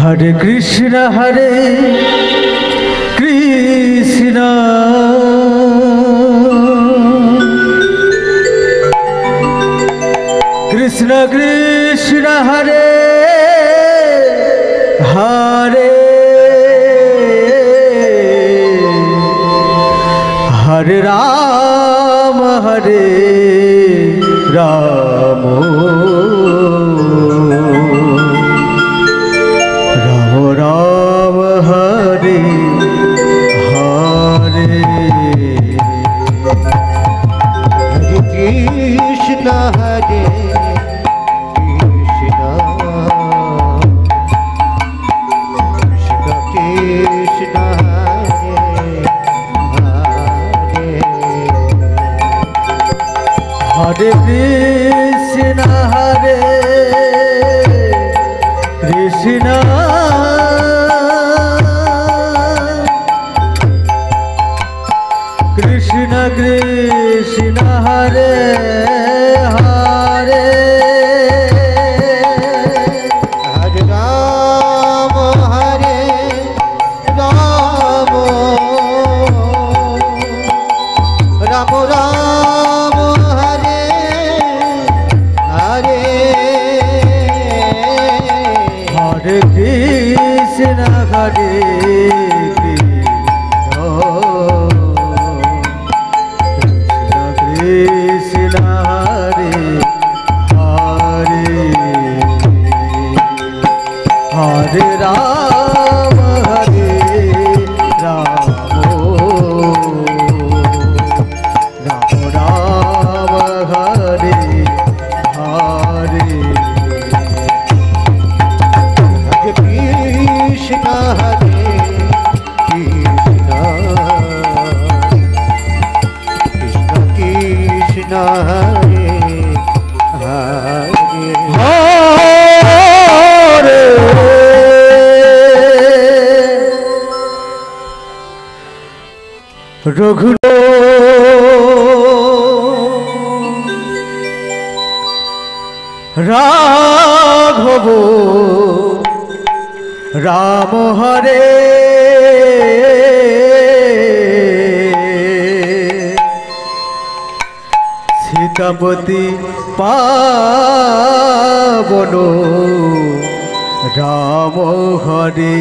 हरे कृष्णा कृष्ण कृष्ण हरे हरे हरे राम हरे कृष्ण कृष्ण कृष्ण हरे हरे हरे राम राम राम हरे कृष्ण हरे हरे हरे राम हरे राम राम राम हरे हरे हरे कृष्णा कृष्ण कृष्ण हरे हरे राघव राम हरे सीतापति पावन राम हरे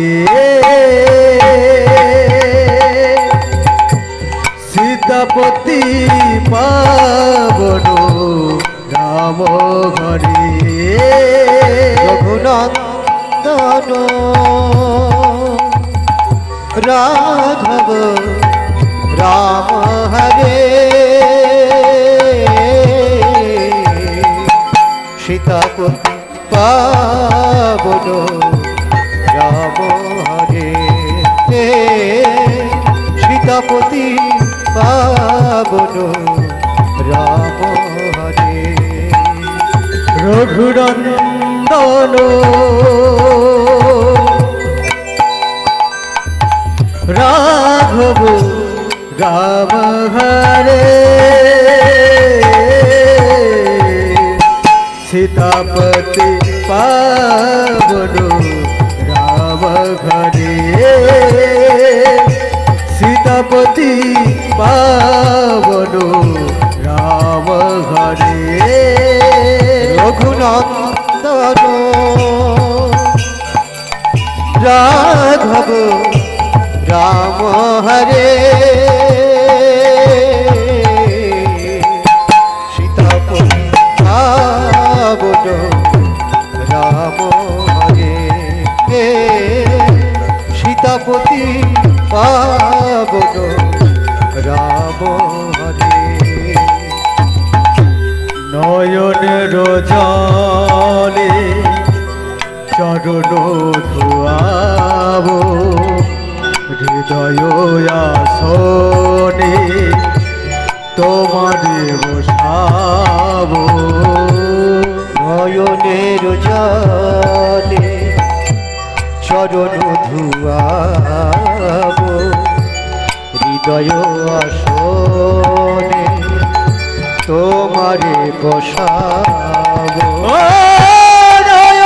सीतापति पावन राम हरे राघव राम हरे सीतापति पावन राम हरे सीतापति पावन राम हरे रघुनंदन राघव राम हरे सीतापति पावन राम हरे सीतापति पावन राम हरे रघुनंदन राघव राम हरे सीतापति पावन राम हरे सीतापति पावन राम हरे नयन रजनी चरण धुआवो हृदय आसने तुम्हारे बसाबो नयनेर जले चरण धुआबो हृदय आसने तुम्हारे बसाबो नयनेर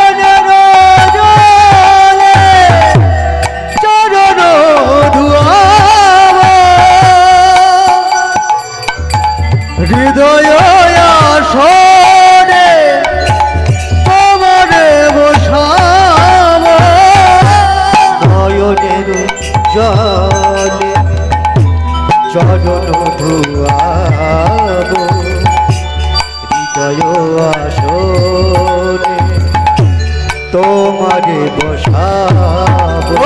জলে চরণ ধুয়াবো হৃদয় আসনে তোমারে বসাবো।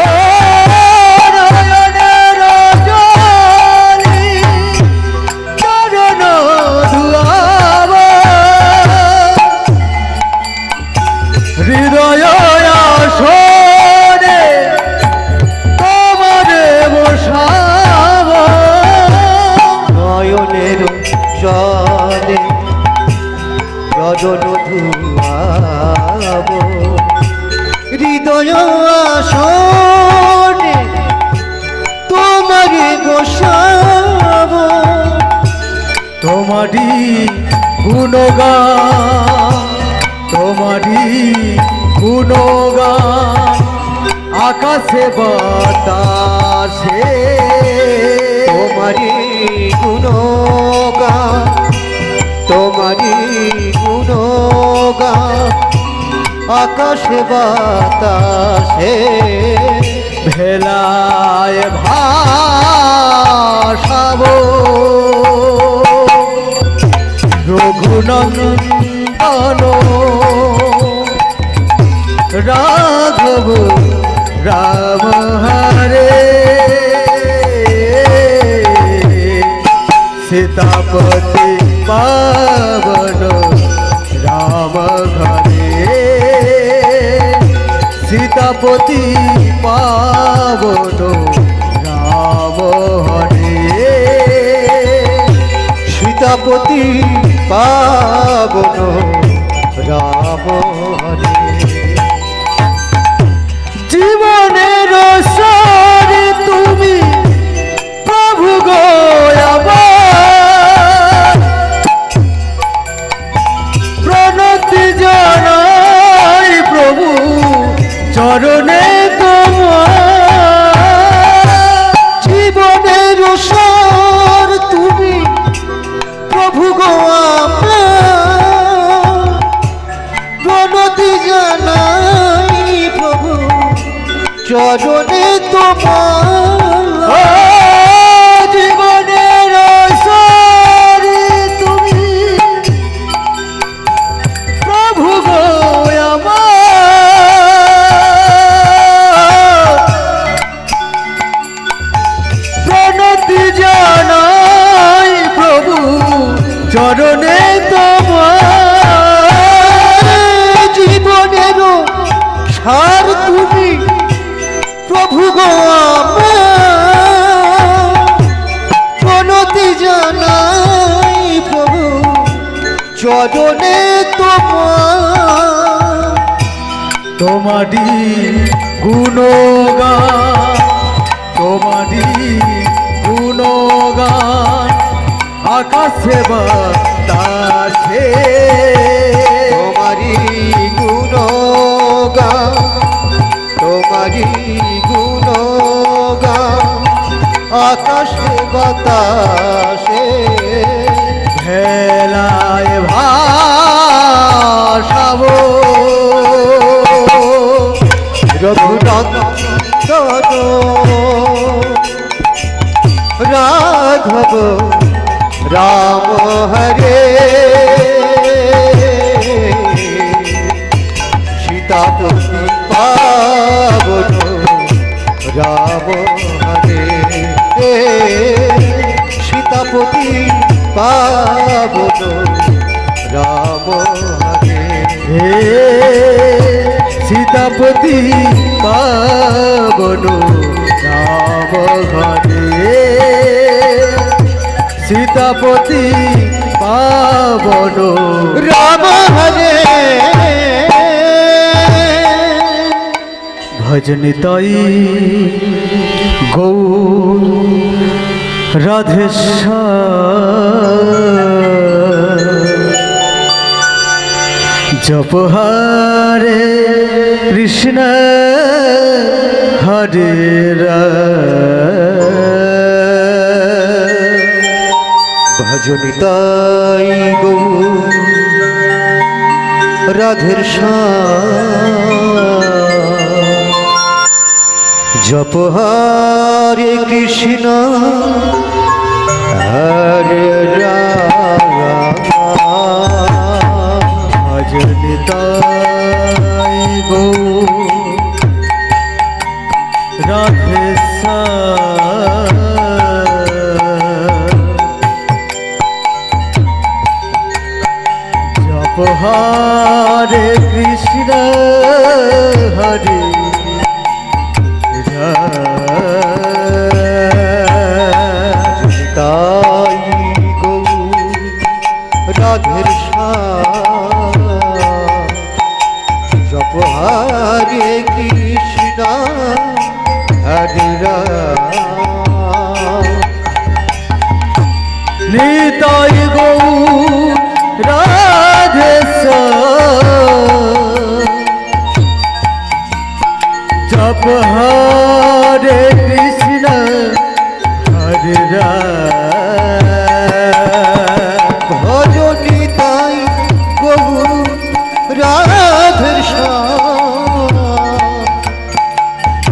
হৃদয় আসনে তোমারে বসাবো তোমারি গুণগান তোমারি গুণগান আকাশে বাতাসে তোমারি গুণগান তোমারি গুণগান आकाश बतासे भेलाय भाषाबो रघुनंदनो राघव राम हरे सीतापति पावन राम हरे सीतापति पावन राम हरे सीतापति पावन राम हरे जीवने रोशनी तुमी प्रभु गोया চরণে তোমার জীবনের সর তুমি প্রভু গো আমার প্রণতি জানাই প্রভু চরণে তোমার চরণে তোমার জীবনের সার তুমি প্রভু গো আমার প্রণতি জানাই প্রভু চরণে তোমার তোমারি গুণগান তোমারি গুণগান आकाशे बतासे तुम्हारी गुणगान तुम्हारी गुणगान आकाशे बतासे भेलाय भाषाबो रघुनंदन राघव राम हरे सीतापति पावन राम हरे सीतापति पावन राम हरे सीतापति पावन राम हरे सीतापति पावन राम हरे भजनी ताई गौ राधेश्वर जप हरे कृष्ण हरे राम भजनिताई गौ राधेश्याम जप हरे कृष्ण हरे राम भजताय गो राधे जप हरे कृष्ण हरे निताय गो राधे जप हरे कृष्ण हरे राम भजो निताय गो राधे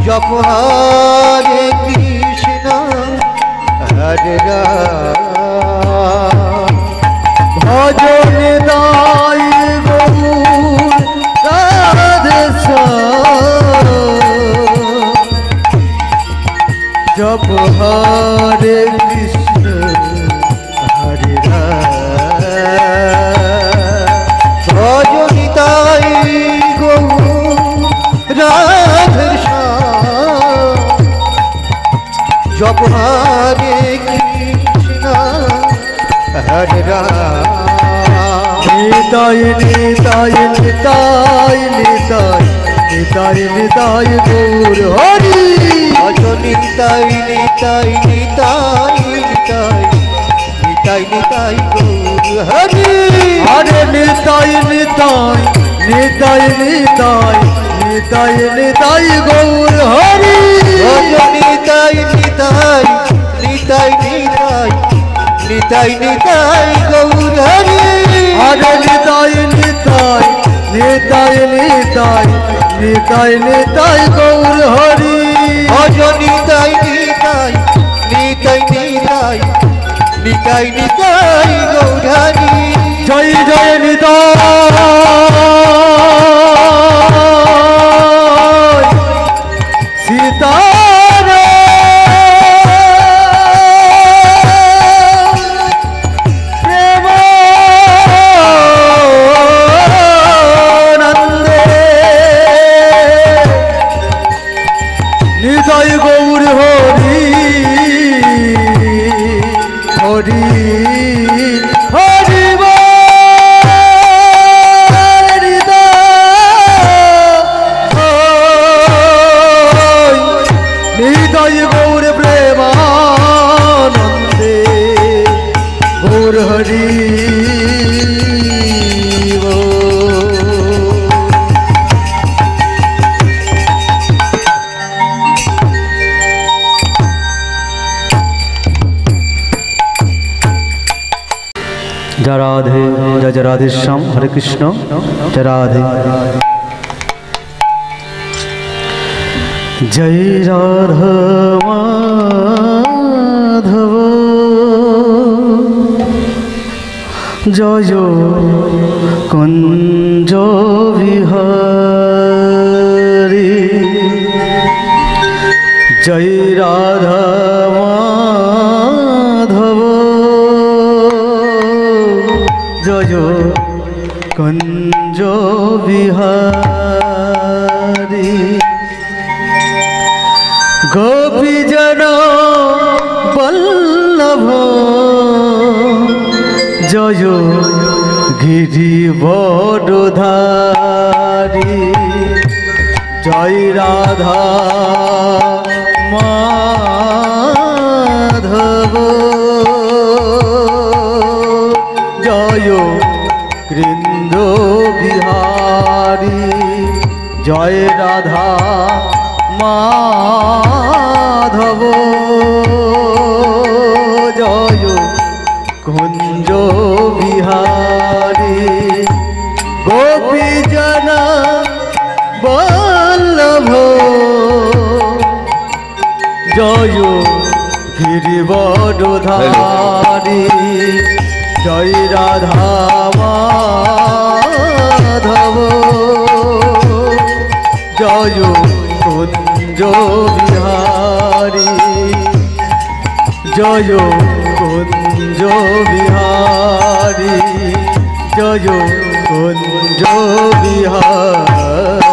जप हरे कृष्ण हरे राम जो निदाई गो राधे जप हरे कृष्ण हरे राम जो निदाई गो राधे जप हरे कृष्ण हरे राम निताय निताय निताय निताय निताय निताय गौर हरि भजो निताय निताय निताय निताय निताय निताय गौर हरि हरे निताय निताय निताय निताय निताय निताय गौर हरि भजो निताय निताय निताय निताय निताय निताय गौर हरि हरे निताय निताय निताय निताय निताय निताय गौर हरि हरे निताय निताय निताय निताय निताय निताय गौर हरि जय जय निताय सीता जय जय राधे श्याम हरे कृष्ण जय राधे जय राधा माधव जय कुंज विहारी जय राधा कुंजो बिहारी गोपी जनो बल्लभ जयो गिरि बड़धारी जय राधा माधव जयो जय राधा माधव जय कुंज बिहारी गोपी जन बल्लभ জয় গিরিবরধারী জয় রাধা মাধব জয় কুঞ্জ বিহারী জয় কুঞ্জ বিহারী জয় কুঞ্জ বিহারী।